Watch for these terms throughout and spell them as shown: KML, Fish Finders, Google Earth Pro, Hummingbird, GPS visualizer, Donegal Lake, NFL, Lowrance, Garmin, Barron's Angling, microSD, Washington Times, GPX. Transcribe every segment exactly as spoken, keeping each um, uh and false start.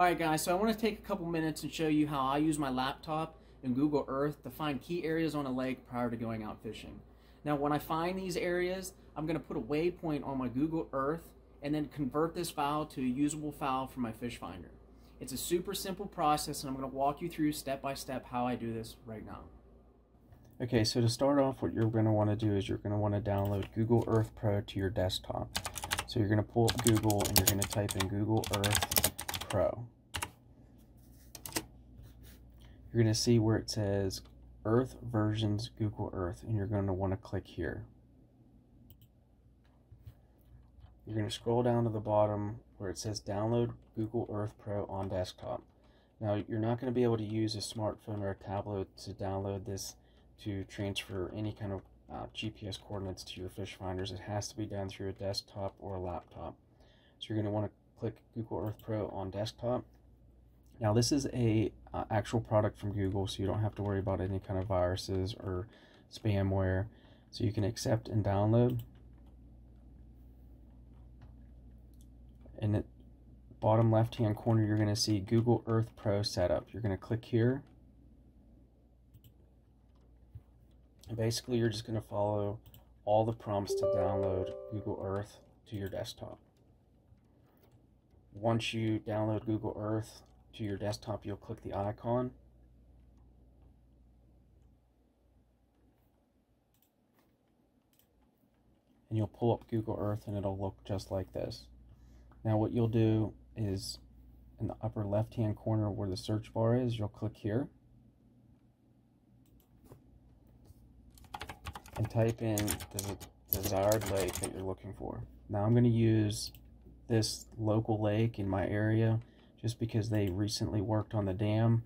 Alright guys, so I want to take a couple minutes and show you how I use my laptop and Google Earth to find key areas on a lake prior to going out fishing. Now when I find these areas, I'm going to put a waypoint on my Google Earth and then convert this file to a usable file for my Fish Finder. It's a super simple process and I'm going to walk you through step by step how I do this right now. Okay, so to start off, what you're going to want to do is you're going to want to download Google Earth Pro to your desktop. So you're going to pull up Google and you're going to type in Google Earth Pro. You're going to see where it says Earth Versions Google Earth, and you're going to want to click here. You're going to scroll down to the bottom where it says Download Google Earth Pro on Desktop. Now, you're not going to be able to use a smartphone or a tablet to download this to transfer any kind of uh, G P S coordinates to your fish finders. It has to be done through a desktop or a laptop. So you're going to want to click Google Earth Pro on Desktop. Now this is a uh, actual product from Google, so you don't have to worry about any kind of viruses or spamware. So you can accept and download. In the bottom left hand corner, you're going to see Google Earth Pro Setup. You're going to click here. And basically you're just going to follow all the prompts to download Google Earth to your desktop. Once you download Google Earth to your desktop, you'll click the icon. And you'll pull up Google Earth and it'll look just like this. Now what you'll do is in the upper left hand corner where the search bar is, you'll click here. And type in the desired lake that you're looking for. Now I'm going to use this local lake in my area, just because they recently worked on the dam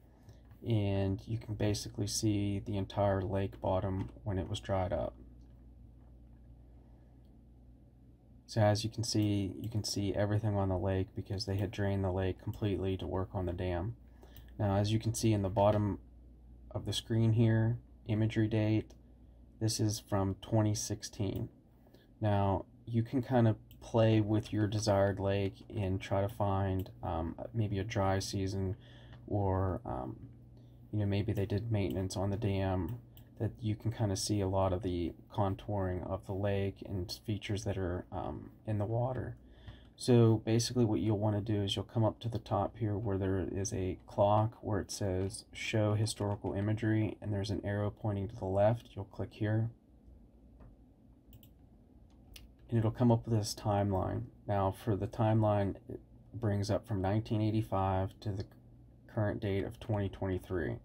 and you can basically see the entire lake bottom when it was dried up. So as you can see, you can see everything on the lake because they had drained the lake completely to work on the dam. Now as you can see in the bottom of the screen here, imagery date, this is from twenty sixteen. Now you can kind of play with your desired lake and try to find um, maybe a dry season, or um, you know, maybe they did maintenance on the dam, that you can kind of see a lot of the contouring of the lake and features that are um, in the water. So basically what you'll want to do is you'll come up to the top here where there is a clock where it says show historical imagery and there's an arrow pointing to the left. You'll click here. And it'll come up with this timeline. Now for the timeline, it brings up from nineteen eighty-five to the current date of twenty twenty-three.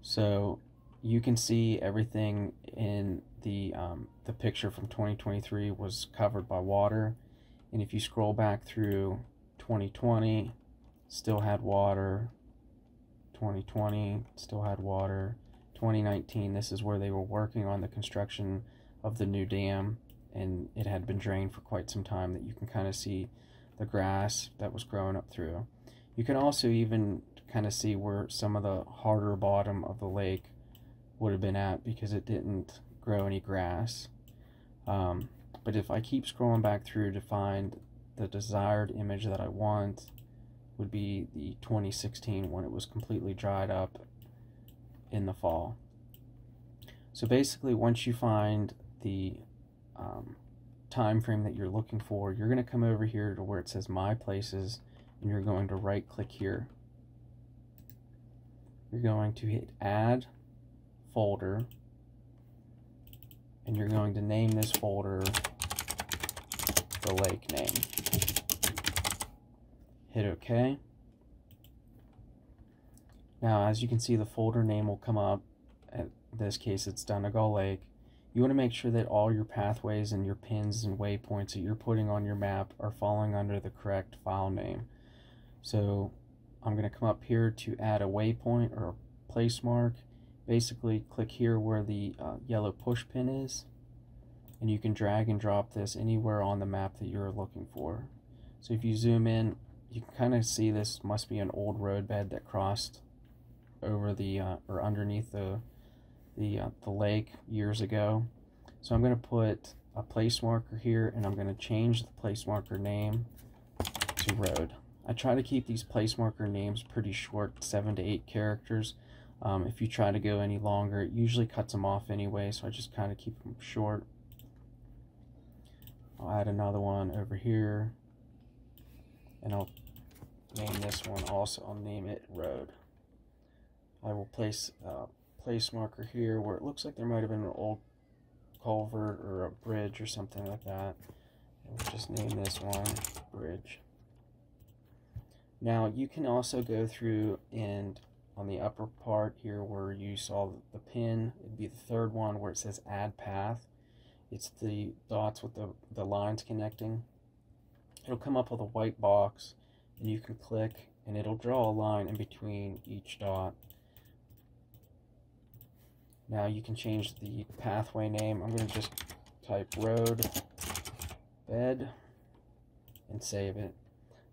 So you can see everything in the, um, the picture from twenty twenty-three was covered by water. And if you scroll back through twenty twenty, still had water, twenty twenty, still had water, twenty nineteen, this is where they were working on the construction of the new dam. And it had been drained for quite some time, that you can kind of see the grass that was growing up through. You can also even kind of see where some of the harder bottom of the lake would have been at because it didn't grow any grass. Um, but if I keep scrolling back through to find the desired image that I want, would be the twenty sixteen when it was completely dried up in the fall. So basically once you find the Um, time frame that you're looking for, you're going to come over here to where it says My Places and you're going to right click here. You're going to hit Add Folder and you're going to name this folder the lake name. Hit OK. Now as you can see, the folder name will come up. In this case it's Donegal Lake. You want to make sure that all your pathways and your pins and waypoints that you're putting on your map are falling under the correct file name. So I'm going to come up here to add a waypoint or a place mark. Basically click here where the uh, yellow push pin is and you can drag and drop this anywhere on the map that you're looking for. So if you zoom in, you can kind of see this must be an old roadbed that crossed over the uh, or underneath the The, uh, the lake years ago. So I'm going to put a place marker here and I'm going to change the place marker name to road. I try to keep these place marker names pretty short, seven to eight characters. Um, if you try to go any longer, it usually cuts them off anyway, so I just kind of keep them short. I'll add another one over here, and I'll name this one also. I'll name it Road. I will place a place marker here where it looks like there might have been an old culvert or a bridge or something like that. And we'll just name this one Bridge. Now you can also go through and on the upper part here where you saw the pin, it'd be the third one where it says add path. It's the dots with the, the lines connecting. It'll come up with a white box and you can click and it'll draw a line in between each dot. Now you can change the pathway name. I'm going to just type road bed and save it.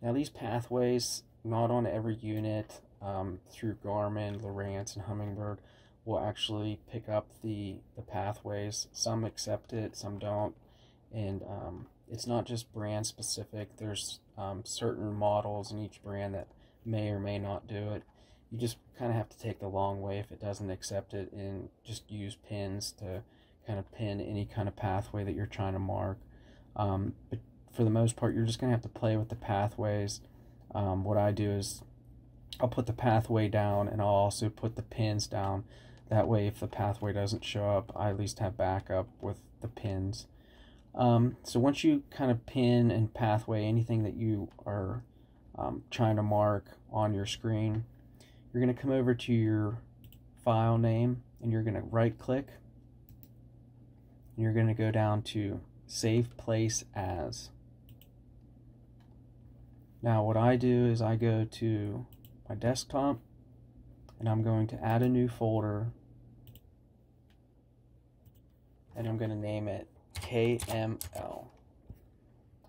Now these pathways, not on every unit, Um, through Garmin, Lowrance, and Hummingbird will actually pick up the, the pathways. Some accept it, some don't, and um, it's not just brand specific. There's um, certain models in each brand that may or may not do it. You just kind of have to take the long way if it doesn't accept it, and just use pins to kind of pin any kind of pathway that you're trying to mark. Um, but for the most part, you're just going to have to play with the pathways. Um, what I do is I'll put the pathway down and I'll also put the pins down. That way if the pathway doesn't show up, I at least have backup with the pins. Um, so once you kind of pin and pathway anything that you are um, trying to mark on your screen, you're going to come over to your file name and you're going to right click and you're going to go down to Save Place As. Now what I do is I go to my desktop and I'm going to add a new folder and I'm going to name it K M L.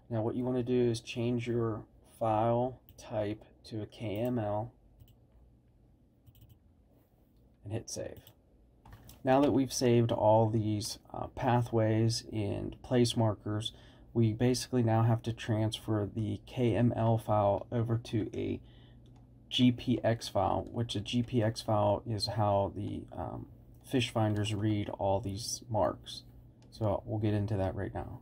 Now what you want to do is change your file type to a K M L and hit save. Now that we've saved all these uh, pathways and place markers, we basically now have to transfer the K M L file over to a G P X file, which a G P X file is how the um, fish finders read all these marks. So we'll get into that right now.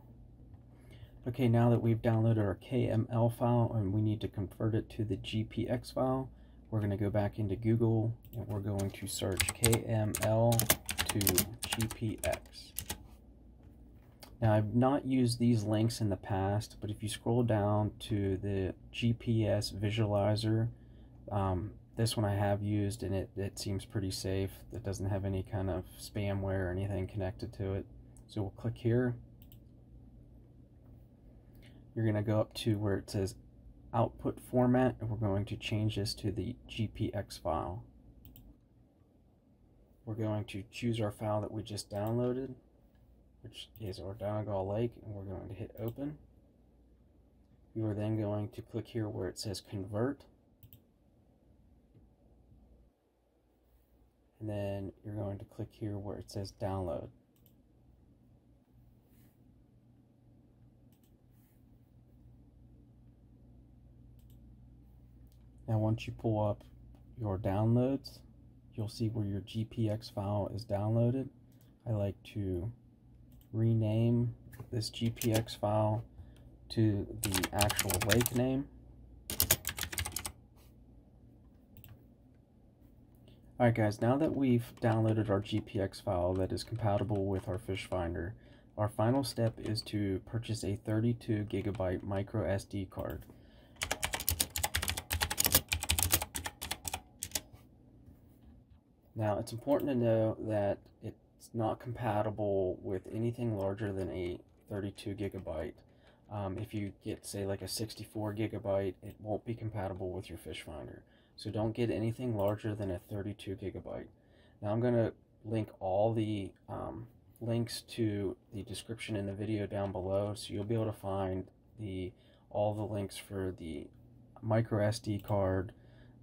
Okay, now that we've downloaded our K M L file and we need to convert it to the G P X file, we're going to go back into Google and we're going to search K M L to G P X. Now I've not used these links in the past, but if you scroll down to the G P S visualizer, Um, this one I have used and it, it seems pretty safe. It doesn't have any kind of spamware or anything connected to it. So we'll click here. You're going to go up to where it says output format and we're going to change this to the G P X file. We're going to choose our file that we just downloaded, which is our Donegal Lake, and we're going to hit open. You are then going to click here where it says convert. And then you're going to click here where it says download. Now once you pull up your downloads, you'll see where your G P X file is downloaded. I like to rename this G P X file to the actual lake name. Alright guys, now that we've downloaded our G P X file that is compatible with our Fish Finder, our final step is to purchase a thirty-two gigabyte micro S D card. Now it's important to know that it's not compatible with anything larger than a thirty-two gigabyte. Um, if you get, say, like a sixty-four gigabyte, it won't be compatible with your Fish Finder. So don't get anything larger than a thirty-two gigabyte. Now I'm going to link all the um, links to the description in the video down below, so you'll be able to find the all the links for the micro S D card,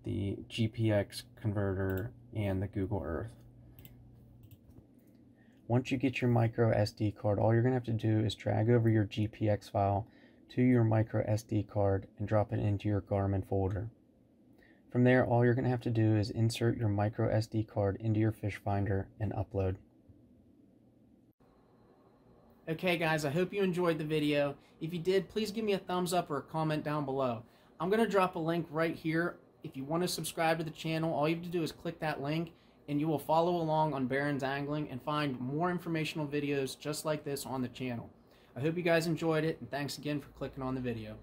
the G P X converter, and the Google Earth. Once you get your micro S D card, all you're going to have to do is drag over your G P X file to your micro S D card and drop it into your Garmin folder. From there, all you're going to have to do is insert your micro S D card into your Fish Finder and upload. Okay guys, I hope you enjoyed the video. If you did, please give me a thumbs up or a comment down below. I'm going to drop a link right here. If you want to subscribe to the channel, all you have to do is click that link and you will follow along on Barron's Angling and find more informational videos just like this on the channel. I hope you guys enjoyed it, and thanks again for clicking on the video.